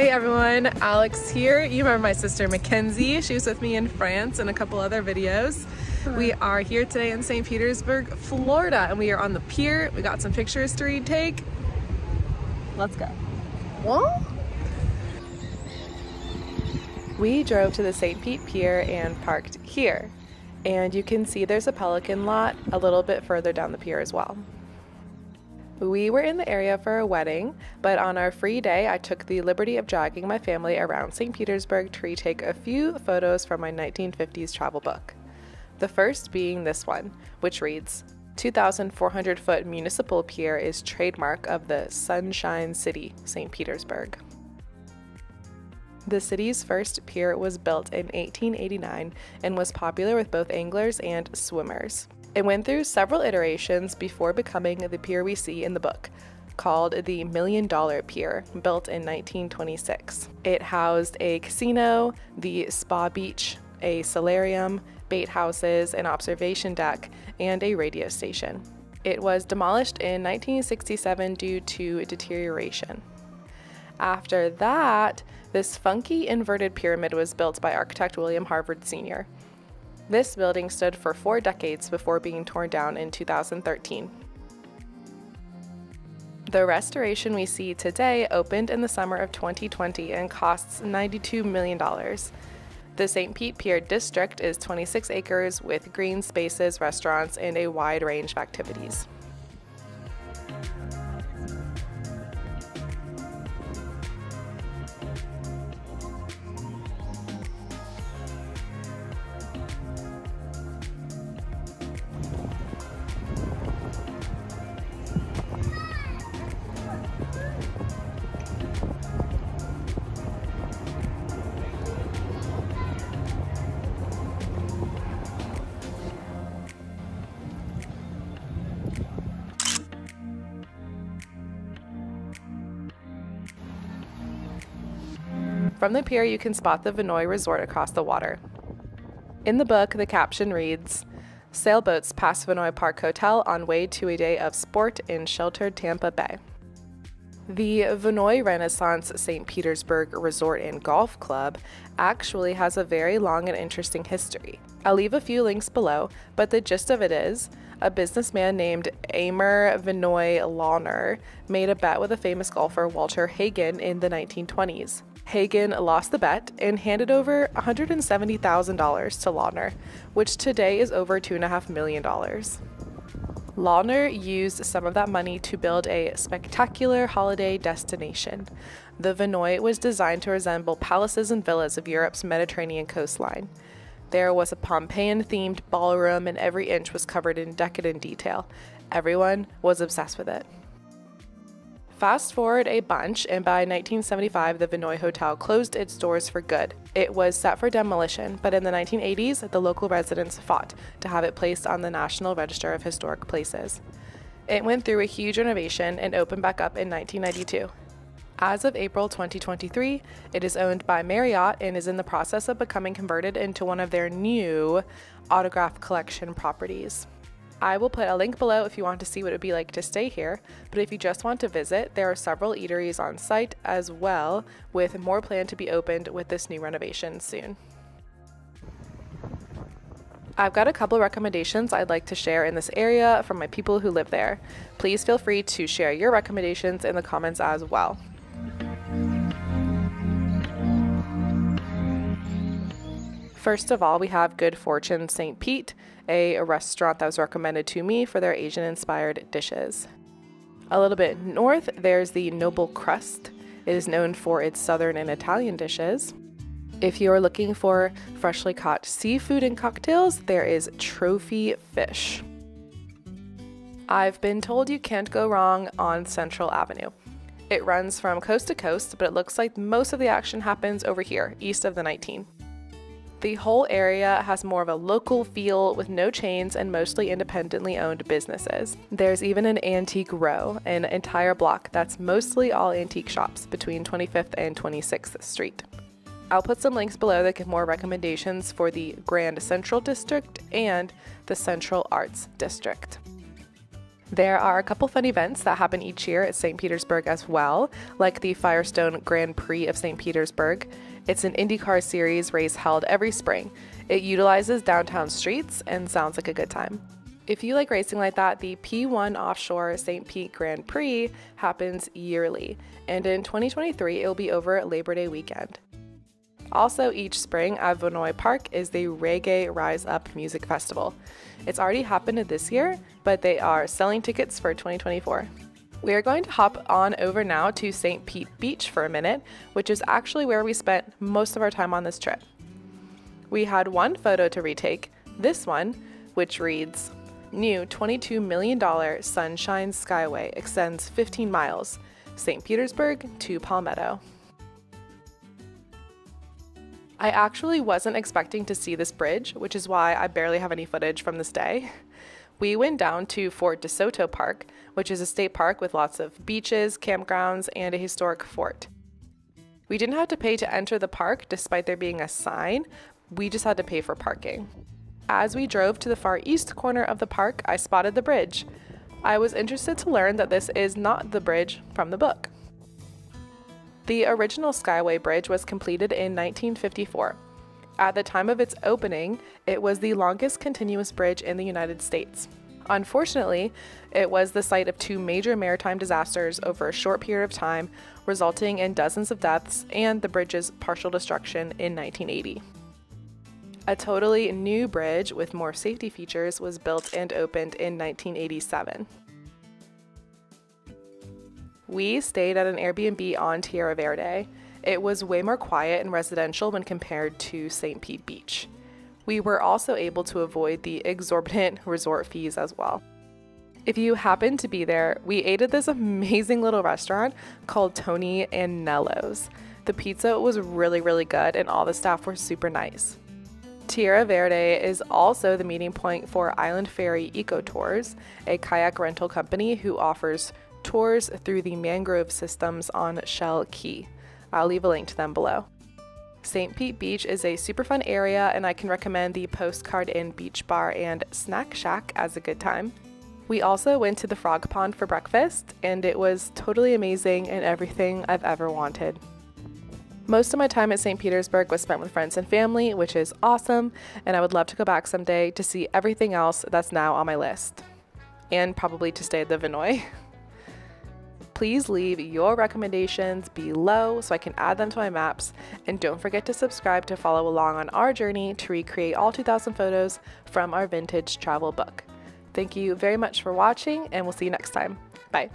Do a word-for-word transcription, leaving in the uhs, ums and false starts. Hey everyone, Alex here. You remember my sister Mackenzie. She was with me in France and a couple other videos. We are here today in Saint Petersburg, Florida, and we are on the pier. We got some pictures to retake. Let's go. Well, we drove to the Saint Pete Pier and parked here. And you can see there's a pelican lot a little bit further down the pier as well. We were in the area for a wedding, but on our free day, I took the liberty of dragging my family around Saint Petersburg to retake a few photos from my nineteen fifties travel book. The first being this one, which reads, two thousand four hundred foot municipal pier is trademark of the Sunshine City, Saint Petersburg. The city's first pier was built in eighteen eighty-nine and was popular with both anglers and swimmers. It went through several iterations before becoming the pier we see in the book, called the Million Dollar Pier, built in nineteen twenty-six. It housed a casino, the spa beach, a solarium, bait houses, an observation deck, and a radio station. It was demolished in nineteen sixty-seven due to deterioration. After that, this funky inverted pyramid was built by architect William Harvard Senior This building stood for four decades before being torn down in two thousand thirteen. The restoration we see today opened in the summer of twenty twenty and costs ninety-two million dollars. The Saint Pete Pier District is twenty-six acres with green spaces, restaurants, and a wide range of activities. From the pier, you can spot the Vinoy Resort across the water. In the book, the caption reads, "Sailboats pass Vinoy Park Hotel on way to a day of sport in sheltered Tampa Bay." The Vinoy Renaissance Saint Petersburg Resort and Golf Club actually has a very long and interesting history. I'll leave a few links below, but the gist of it is, a businessman named Aymer Vinoy Laughner made a bet with a famous golfer, Walter Hagen, in the nineteen twenties. Hagen lost the bet and handed over one hundred seventy thousand dollars to Laughner, which today is over two point five million dollars. Laughner used some of that money to build a spectacular holiday destination. The Vinoy was designed to resemble palaces and villas of Europe's Mediterranean coastline. There was a Pompeian-themed ballroom and every inch was covered in decadent detail. Everyone was obsessed with it. Fast forward a bunch, and by nineteen seventy-five, the Vinoy Hotel closed its doors for good. It was set for demolition, but in the nineteen eighties, the local residents fought to have it placed on the National Register of Historic Places. It went through a huge renovation and opened back up in nineteen ninety-two. As of April twenty twenty-three, it is owned by Marriott and is in the process of becoming converted into one of their new Autograph Collection properties. I will put a link below if you want to see what it would be like to stay here, but if you just want to visit, there are several eateries on site as well, with more planned to be opened with this new renovation soon. I've got a couple of recommendations I'd like to share in this area from my people who live there. Please feel free to share your recommendations in the comments as well. First of all, we have Good Fortune Saint Pete, a restaurant that was recommended to me for their Asian-inspired dishes. A little bit north, there's the Noble Crust. It is known for its Southern and Italian dishes. If you're looking for freshly caught seafood and cocktails, there is Trophy Fish. I've been told you can't go wrong on Central Avenue. It runs from coast to coast, but it looks like most of the action happens over here, east of the nineteen. The whole area has more of a local feel with no chains and mostly independently owned businesses. There's even an antique row, an entire block that's mostly all antique shops between twenty-fifth and twenty-sixth Street. I'll put some links below that give more recommendations for the Grand Central District and the Central Arts District. There are a couple fun events that happen each year at Saint Petersburg as well, like the Firestone Grand Prix of Saint Petersburg. It's an IndyCar series race held every spring. It utilizes downtown streets and sounds like a good time. If you like racing like that, the P one Offshore Saint Pete Grand Prix happens yearly, and in twenty twenty-three it will be over Labor Day weekend. Also each spring at Vinoy Park is the Reggae Rise Up Music Festival. It's already happened this year, but they are selling tickets for twenty twenty-four. We are going to hop on over now to Saint Pete Beach for a minute, which is actually where we spent most of our time on this trip. We had one photo to retake, this one, which reads, "New twenty-two million dollar Sunshine Skyway extends fifteen miles, Saint Petersburg to Palmetto." I actually wasn't expecting to see this bridge, which is why I barely have any footage from this day. We went down to Fort DeSoto Park, which is a state park with lots of beaches, campgrounds, and a historic fort. We didn't have to pay to enter the park despite there being a sign, we just had to pay for parking. As we drove to the far east corner of the park, I spotted the bridge. I was interested to learn that this is not the bridge from the book. The original Skyway Bridge was completed in nineteen fifty-four. At the time of its opening, it was the longest continuous bridge in the United States. Unfortunately, it was the site of two major maritime disasters over a short period of time, resulting in dozens of deaths and the bridge's partial destruction in nineteen eighty. A totally new bridge with more safety features was built and opened in nineteen eighty-seven. We stayed at an Airbnb on Tierra Verde. It was way more quiet and residential when compared to Saint Pete Beach. We were also able to avoid the exorbitant resort fees as well. If you happen to be there, we ate at this amazing little restaurant called Tony and Nello's. The pizza was really, really good and all the staff were super nice. Tierra Verde is also the meeting point for Island Ferry Eco Tours, a kayak rental company who offers tours through the mangrove systems on Shell Key. I'll leave a link to them below. Saint Pete Beach is a super fun area and I can recommend the Postcard Inn Beach Bar and Snack Shack as a good time. We also went to the Frog Pond for breakfast and it was totally amazing and everything I've ever wanted. Most of my time at Saint Petersburg was spent with friends and family, which is awesome, and I would love to go back someday to see everything else that's now on my list. And probably to stay at the Vinoy. Please leave your recommendations below so I can add them to my maps, and don't forget to subscribe to follow along on our journey to recreate all two thousand photos from our vintage travel book. Thank you very much for watching and we'll see you next time. Bye.